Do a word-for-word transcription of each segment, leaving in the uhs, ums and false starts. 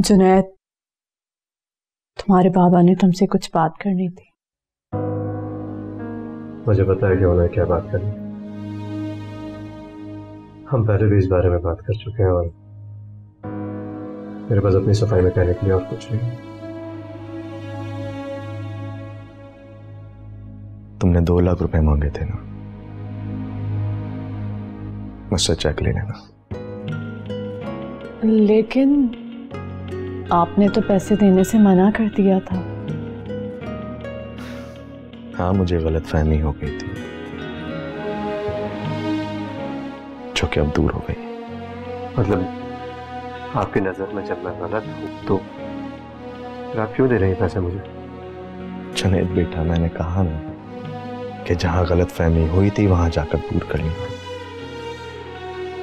जुनैद, तुम्हारे बाबा ने तुमसे कुछ बात करनी थी। मुझे पता है कि उन्हें क्या बात करनी। हम पहले भी इस बारे में बात कर चुके हैं और मेरे पास अपनी सफाई में कहने के लिए और कुछ नहीं। तुमने दो लाख रुपए मांगे थे ना, मुझसे चेक ले लेना। लेकिन आपने तो पैसे देने से मना कर दिया था। हाँ, मुझे गलतफहमी हो गई थी, जो कि अब दूर हो गई। मतलब आपकी नजर में जब मैं गलत हूँ तो आप क्यों दे रहे हैं पैसे मुझे? जुनैद बेटा, मैंने कहा ना कि जहाँ गलतफहमी हुई थी वहां जाकर दूर कर ली।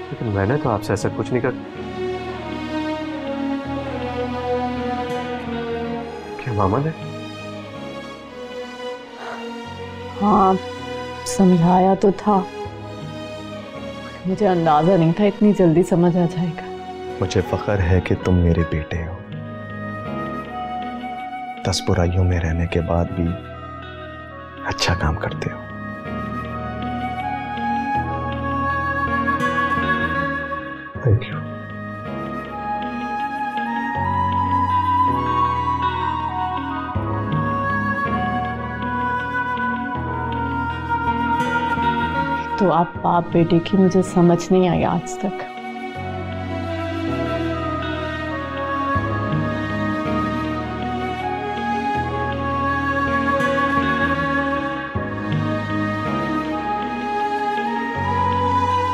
लेकिन मैंने तो आपसे ऐसा कुछ नहीं कर। मामा ने हाँ समझाया तो था, मुझे अंदाजा नहीं था इतनी जल्दी समझ आ जाएगा। मुझे फख्र है कि तुम मेरे बेटे हो। दस बुराइयों में रहने के बाद भी अच्छा काम करते हो। Thank you. तो आप बाप बेटे की मुझे समझ नहीं आई आज तक।